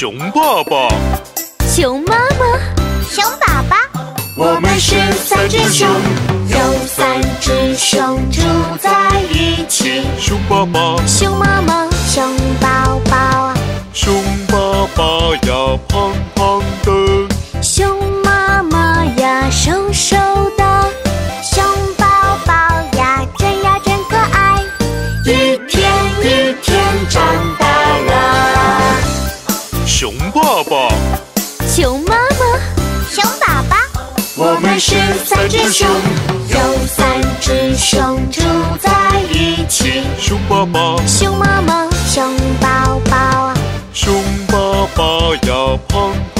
熊爸爸、熊妈妈、熊爸爸。我们是三只熊，有三只熊住在一起。熊爸爸、熊妈妈、熊宝宝啊。熊爸爸呀，胖胖的；熊妈妈呀，瘦瘦的；熊宝宝呀，真可爱，一天一天长大了。熊爸爸、熊妈妈、熊爸爸，我们是三只熊，有三只熊住在一起。熊爸爸、熊妈妈、熊宝宝啊。熊爸爸呀，胖。